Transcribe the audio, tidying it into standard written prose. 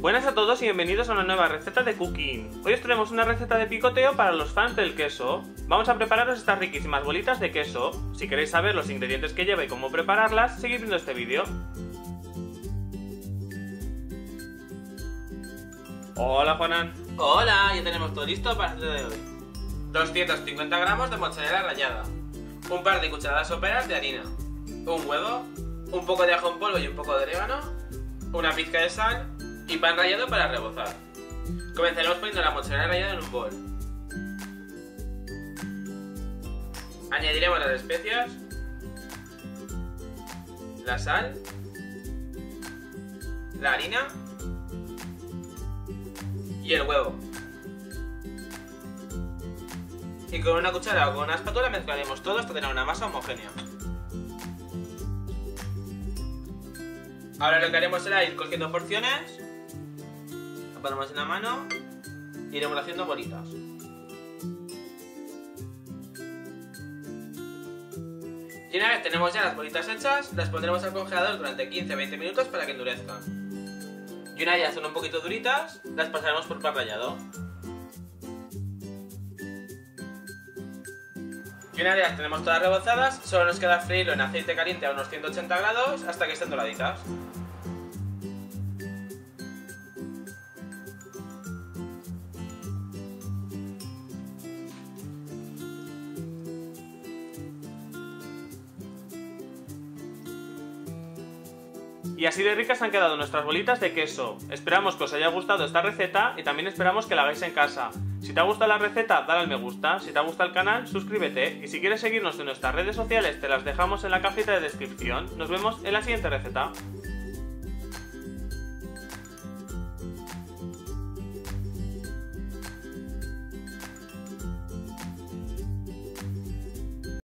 Buenas a todos y bienvenidos a una nueva receta de cooking. Hoy os traemos una receta de picoteo para los fans del queso. Vamos a prepararos estas riquísimas bolitas de queso. Si queréis saber los ingredientes que lleva y cómo prepararlas, seguid viendo este vídeo. Hola, Juanán. Hola, ya tenemos todo listo para el día de hoy. 250 gramos de mozzarella rallada, un par de cucharadas soperas de harina, un huevo, un poco de ajo en polvo y un poco de orégano, una pizca de sal y pan rallado para rebozar. Comenzaremos poniendo la mozzarella rallada en un bol. Añadiremos las especias, la sal, la harina y el huevo. Y con una cuchara o con una espátula mezclaremos todo hasta tener una masa homogénea. Ahora lo que haremos será ir cogiendo porciones, la ponemos en la mano y iremos haciendo bolitas. Y una vez tenemos ya las bolitas hechas, las pondremos al congelador durante 15-20 minutos para que endurezcan. Y una vez ya son un poquito duritas, las pasaremos por pan rallado. Y una vez las tenemos todas rebozadas, solo nos queda freírlo en aceite caliente a unos 180 grados hasta que estén doraditas. Y así de ricas han quedado nuestras bolitas de queso. Esperamos que os haya gustado esta receta y también esperamos que la hagáis en casa. Si te ha gustado la receta, dale al me gusta. Si te ha gustado el canal, suscríbete. Y si quieres seguirnos en nuestras redes sociales, te las dejamos en la cajita de descripción. Nos vemos en la siguiente receta.